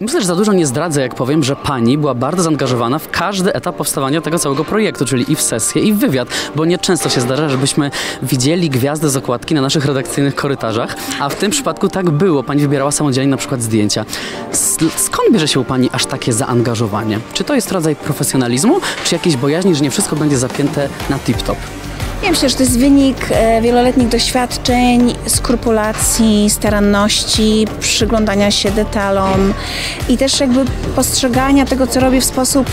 Myślę, że za dużo nie zdradzę, jak powiem, że pani była bardzo zaangażowana w każdy etap powstawania tego całego projektu, czyli i w sesję, i w wywiad, bo nieczęsto się zdarza, żebyśmy widzieli gwiazdę z okładki na naszych redakcyjnych korytarzach, a w tym przypadku tak było. Pani wybierała samodzielnie na przykład zdjęcia. Skąd bierze się u pani aż takie zaangażowanie? Czy to jest rodzaj profesjonalizmu, czy jakiejś bojaźni, że nie wszystko będzie zapięte na tip-top? Ja myślę, że to jest wynik wieloletnich doświadczeń, skrupulacji, staranności, przyglądania się detalom i też jakby postrzegania tego, co robię w sposób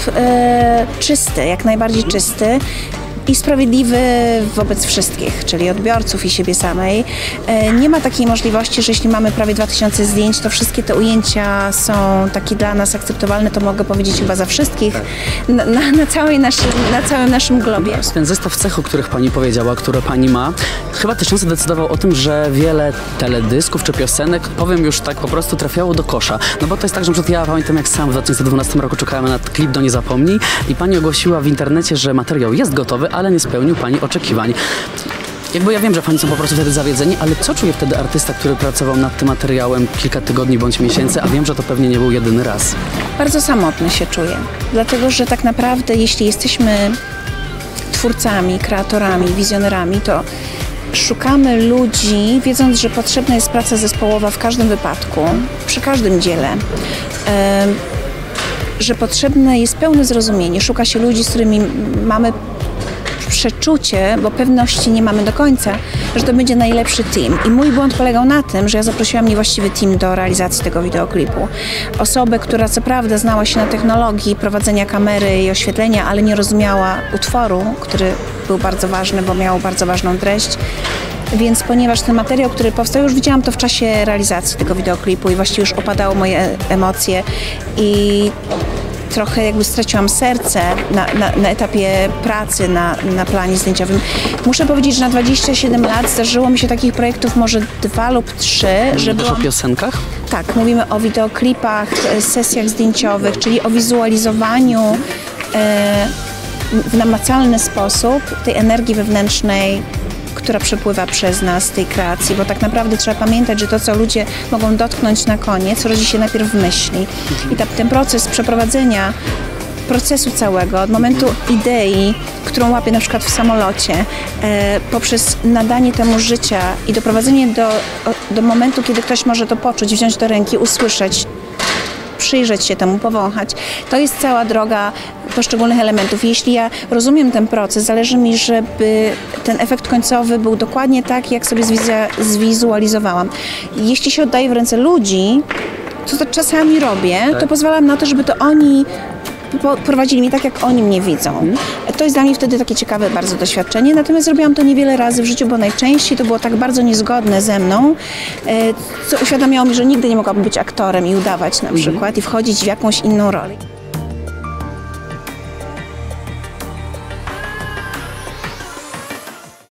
czysty, jak najbardziej czysty i sprawiedliwy wobec wszystkich, czyli odbiorców i siebie samej. Nie ma takiej możliwości, że jeśli mamy prawie 2000 zdjęć, to wszystkie te ujęcia są takie dla nas akceptowalne, to mogę powiedzieć chyba za wszystkich, na całym naszym globie. Ten zestaw cech, o których pani powiedziała, które pani ma, chyba tysiące decydował o tym, że wiele teledysków czy piosenek, powiem już tak po prostu, trafiało do kosza. No bo to jest tak, że ja pamiętam, jak sam w 2012 roku czekałem na klip do Nie Zapomnij i pani ogłosiła w internecie, że materiał jest gotowy, ale nie spełnił pani oczekiwań. Jakby ja wiem, że pani są po prostu wtedy zawiedzeni, ale co czuje wtedy artysta, który pracował nad tym materiałem kilka tygodni bądź miesięcy, a wiem, że to pewnie nie był jedyny raz? Bardzo samotny się czuję, dlatego że tak naprawdę jeśli jesteśmy twórcami, kreatorami, wizjonerami, to szukamy ludzi, wiedząc, że potrzebna jest praca zespołowa w każdym wypadku, przy każdym dziele. Że potrzebne jest pełne zrozumienie, szuka się ludzi, z którymi mamy przeczucie, bo pewności nie mamy do końca, że to będzie najlepszy team. I mój błąd polegał na tym, że ja zaprosiłam niewłaściwy team do realizacji tego wideoklipu. Osobę, która co prawda znała się na technologii prowadzenia kamery i oświetlenia, ale nie rozumiała utworu, który był bardzo ważny, bo miał bardzo ważną treść. Więc ponieważ ten materiał, który powstał, już widziałam to w czasie realizacji tego wideoklipu i właściwie już opadały moje emocje i trochę jakby straciłam serce na etapie pracy na planie zdjęciowym. Muszę powiedzieć, że na 27 lat zdarzyło mi się takich projektów może 2 lub 3. Że byłam... o piosenkach? Tak, mówimy o wideoklipach, sesjach zdjęciowych, czyli o wizualizowaniu w namacalny sposób tej energii wewnętrznej, która przepływa przez nas z tej kreacji, bo tak naprawdę trzeba pamiętać, że to, co ludzie mogą dotknąć na koniec, rodzi się najpierw w myśli. I ten proces przeprowadzenia procesu całego, od momentu idei, którą łapię na przykład w samolocie, poprzez nadanie temu życia i doprowadzenie do momentu, kiedy ktoś może to poczuć, wziąć do ręki, usłyszeć, przyjrzeć się temu, powąchać. To jest cała droga poszczególnych elementów. Jeśli ja rozumiem ten proces, zależy mi, żeby ten efekt końcowy był dokładnie tak, jak sobie zwizualizowałam. Jeśli się oddaję w ręce ludzi, to czasami robię, to pozwalam na to, żeby to oni prowadzili mnie tak, jak oni mnie widzą. To jest dla mnie wtedy takie ciekawe bardzo doświadczenie, natomiast zrobiłam to niewiele razy w życiu, bo najczęściej to było tak bardzo niezgodne ze mną, co uświadamiało mi, że nigdy nie mogłabym być aktorem i udawać na przykład i wchodzić w jakąś inną rolę.